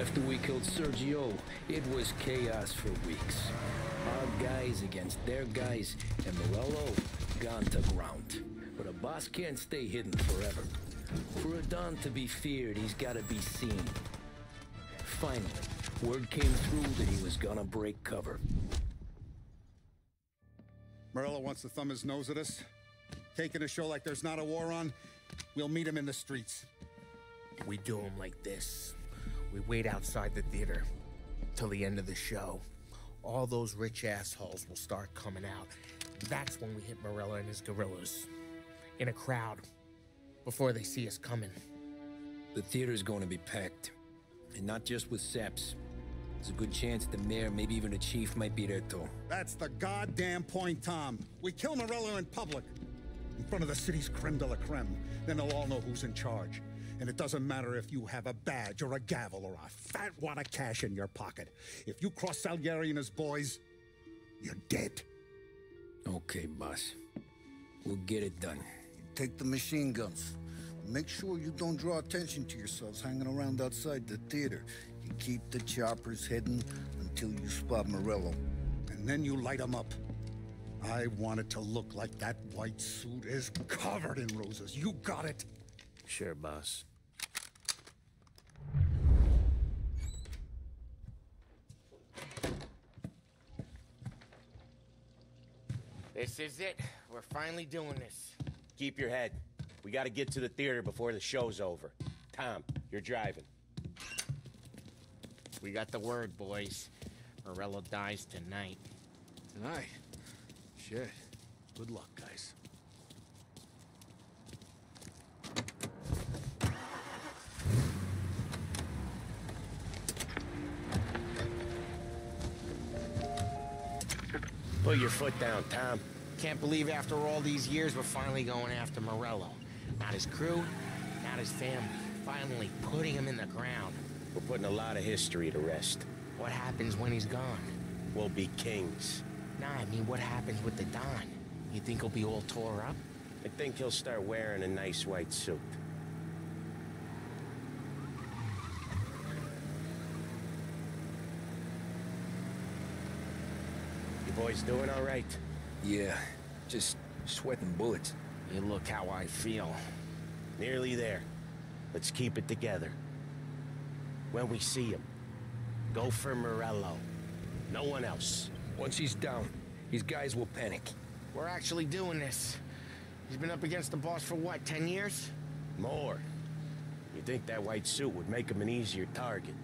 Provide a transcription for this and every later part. After we killed Sergio, it was chaos for weeks. Our guys against their guys, and Morello gone to ground. But a boss can't stay hidden forever. For a Don to be feared, he's gotta be seen. Finally, word came through that he was gonna break cover. Morello wants to thumb his nose at us. Taking a show like there's not a war on, we'll meet him in the streets. We do him like this. We wait outside the theater till the end of the show. All those rich assholes will start coming out. That's when we hit Morello and his gorillas. In a crowd, before they see us coming. The theater's going to be packed. And not just with saps. There's a good chance the mayor, maybe even the chief, might be there too. That's the goddamn point, Tom. We kill Morello in public. In front of the city's creme de la creme. Then they'll all know who's in charge. And it doesn't matter if you have a badge or a gavel or a fat wad of cash in your pocket. If you cross Salieri and his boys, you're dead. Okay, boss. We'll get it done. Take the machine guns. Make sure you don't draw attention to yourselves hanging around outside the theater. You keep the choppers hidden until you spot Morello. And then you light them up. I want it to look like that white suit is covered in roses. You got it? Sure, boss. This is it. We're finally doing this. Keep your head. We gotta get to the theater before the show's over. Tom, you're driving. We got the word, boys. Morello dies tonight. Tonight? Shit. Good luck, guys. Put your foot down, Tom. Can't believe after all these years we're finally going after Morello. Not his crew, not his family. Finally putting him in the ground. We're putting a lot of history to rest. What happens when he's gone? We'll be kings. Nah, I mean, what happens with the Don? You think he'll be all tore up? I think he'll start wearing a nice white suit. Boys doing all right? Yeah, just sweating bullets. You look how I feel. Nearly there. Let's keep it together. When we see him, go for Morello. No one else. Once he's down, these guys will panic. We're actually doing this. He's been up against the boss for what, 10 years? More. You'd think that white suit would make him an easier target.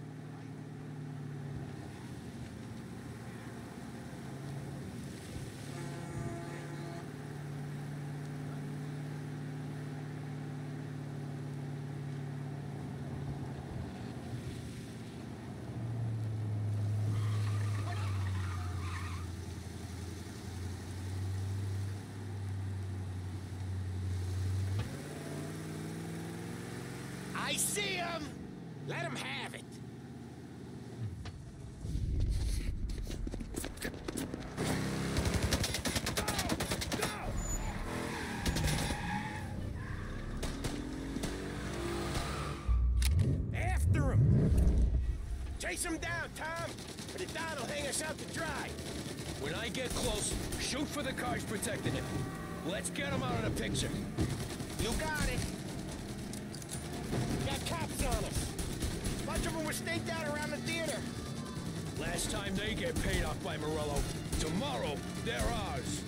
I see him! Let him have it! Go! After him! Chase him down, Tom! Or the Don will hang us out to dry! When I get close, shoot for the cars protecting it. Let's get him out of the picture. You got it! Cops on us. Bunch of them were staked out around the theater. Last time they get paid off by Morello. Tomorrow, they're ours.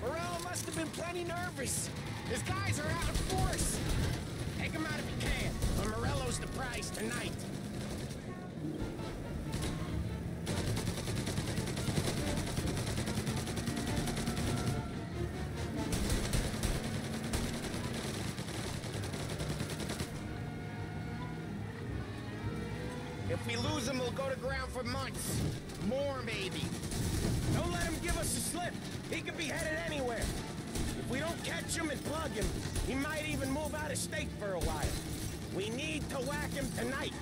Morello must have been plenty nervous. His guys are out of force. Take him out if you can, but Morello's the prize tonight. If we lose him, we'll go to ground for months. More, maybe. Don't let him give us a slip. He could be headed anywhere. If we don't catch him and plug him, he might even move out of state for a while. We need to whack him tonight.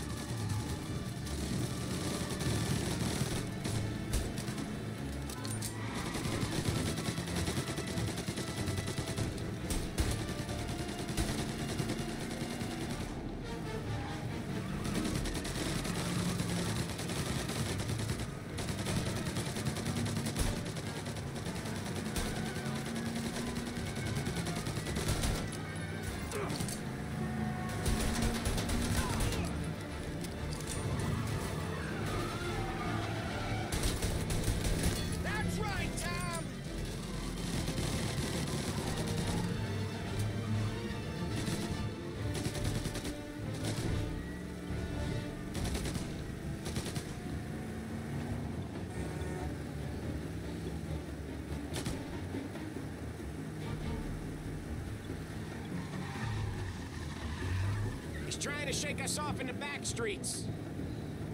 Trying to shake us off in the back streets.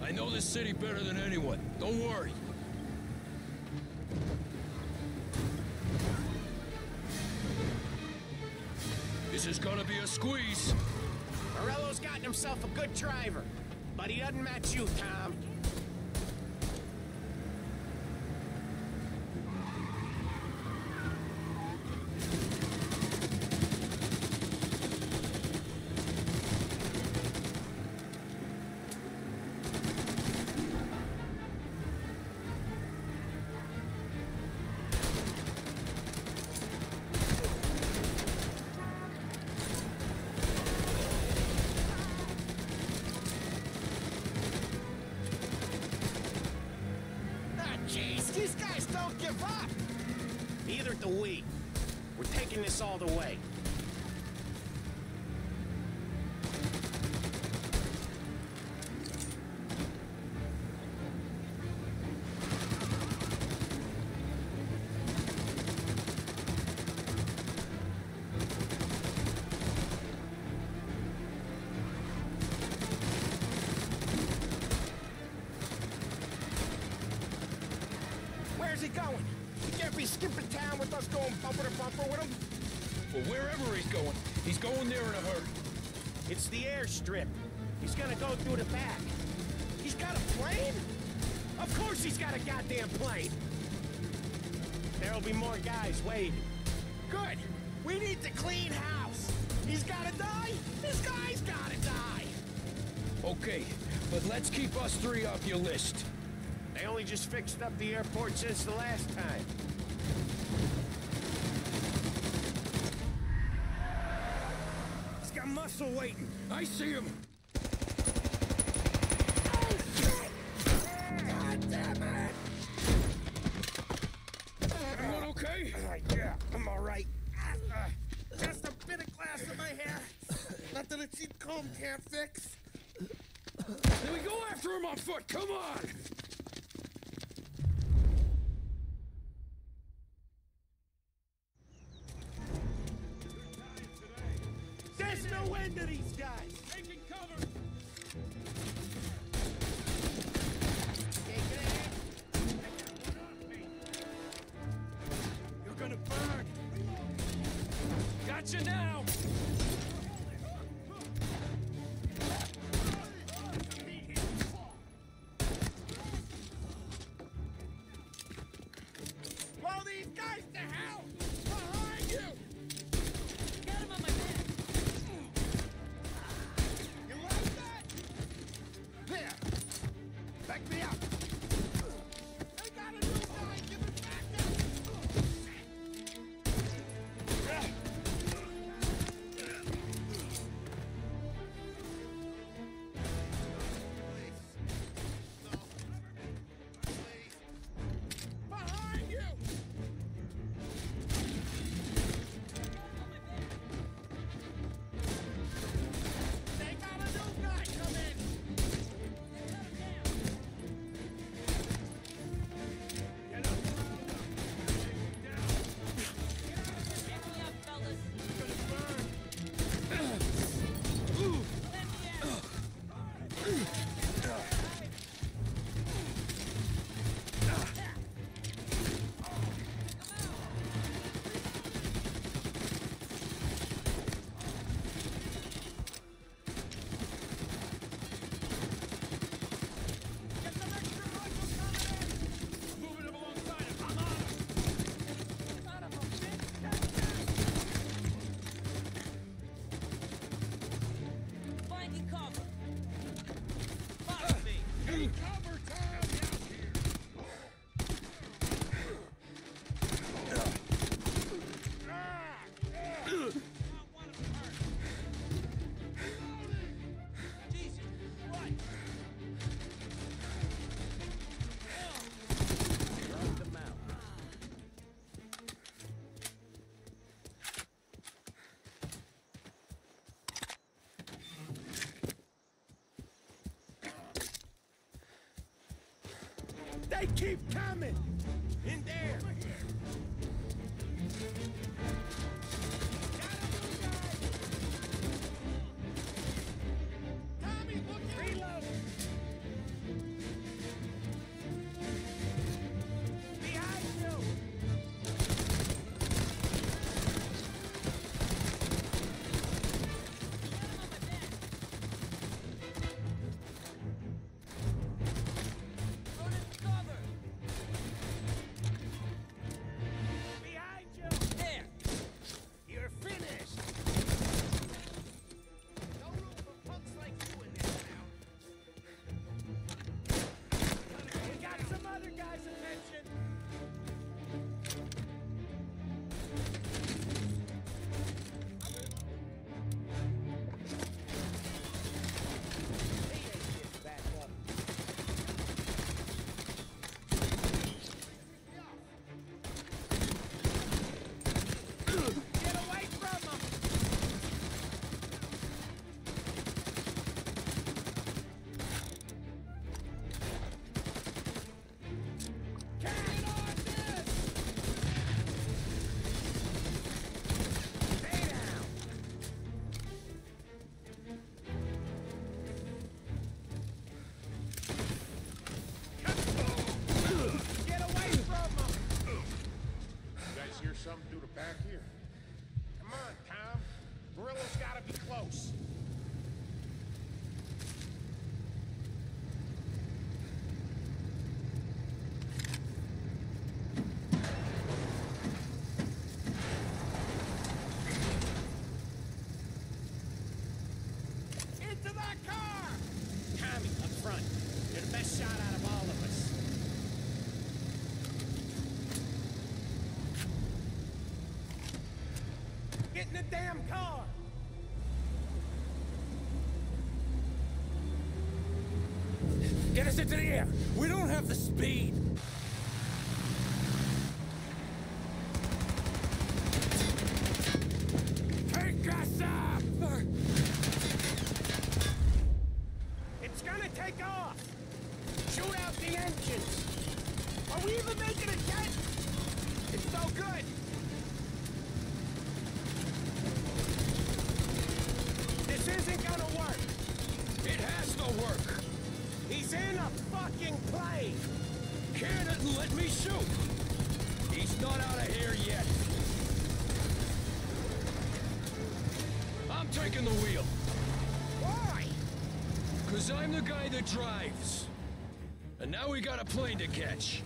I know this city better than anyone. Don't worry. This is gonna be a squeeze. Morello's gotten himself a good driver, but he doesn't match you, Tom. These guys don't give up! Neither do we. We're taking this all the way. Where's he going? He can't be skipping town with us going bumper to bumper with him. Well, wherever he's going there in a hurry. It's the airstrip. He's gonna go through the back. He's got a plane? Of course he's got a goddamn plane. There'll be more guys waiting. Good. We need to clean house. He's gotta die? This guy's gotta die. Okay, but let's keep us three off your list. They only just fixed up the airport since the last time. He's got muscle waiting. I see him. Oh, shit! God damn it! Everyone okay? Yeah, I'm all right. Just a bit of glass in my hair. Nothing a cheap comb can't fix. Then we go after him on foot. Come on! No end to these guys! Taking cover! You're gonna burn! Gotcha now! Blow these guys to hell! Behind you! Keep coming! In there! The damn car! Get us into the air! We don't have the speed! Take us up! It's gonna take off! Shoot out the engines! Are we even making a jet? It's so good! Isn't gonna work. It has to work. He's in a fucking plane. Can't let me shoot. He's not out of here yet. I'm taking the wheel. Why? Because I'm the guy that drives. And now we got a plane to catch.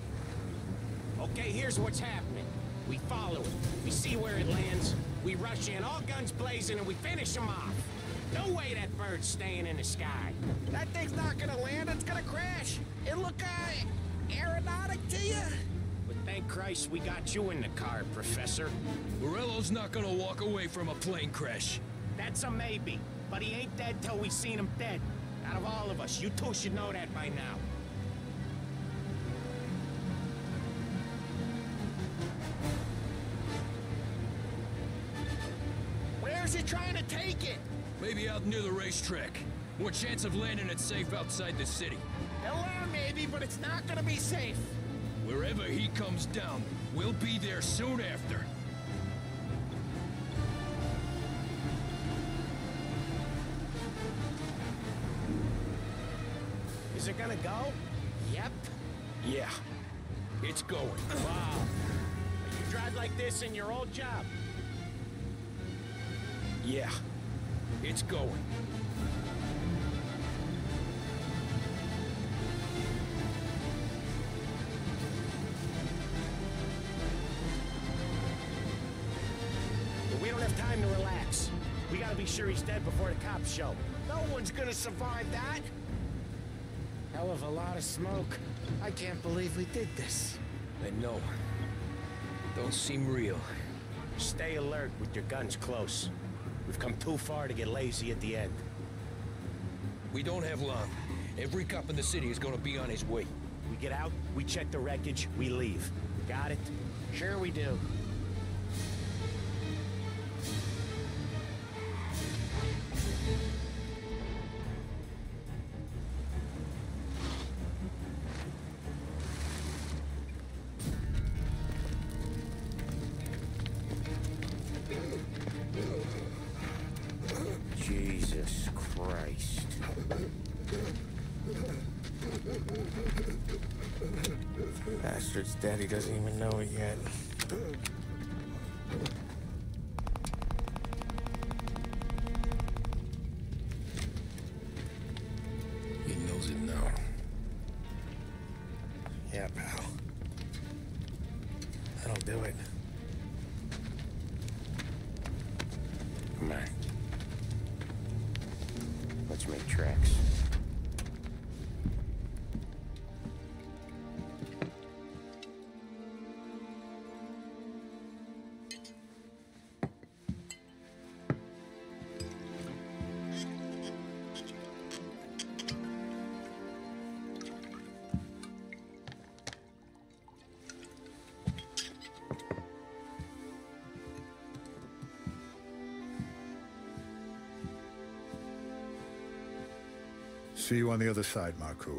Okay, here's what's happening. We follow it. We see where it lands. We rush in, all guns blazing, and we finish him off. No way that bird's staying in the sky. That thing's not gonna land, it's gonna crash. It look, aeronautic to you? But thank Christ we got you in the car, Professor. Morello's not gonna walk away from a plane crash. That's a maybe, but he ain't dead till we seen him dead. Out of all of us, you two should know that by now. Where's he trying to take it? Maybe out near the racetrack. More chance of landing it safe outside the city. Hello, maybe, but it's not gonna be safe. Wherever he comes down, we'll be there soon after. Is it gonna go? Yep. Yeah, it's going. Wow. You drive like this in your old job? Yeah. It's going. But we don't have time to relax. We gotta be sure he's dead before the cops show. No one's gonna survive that. Hell of a lot of smoke. I can't believe we did this. I know. Don't seem real. Stay alert with your guns close. We've come too far to get lazy at the end. We don't have long. Every cop in the city is gonna be on his way. We get out, we check the wreckage, we leave. Got it? Sure we do. Jesus Christ. Bastard's dead, he doesn't even know it yet. He knows it now. Yeah, pal. That'll do it. Come on. Let's make tracks. See you on the other side, Marco.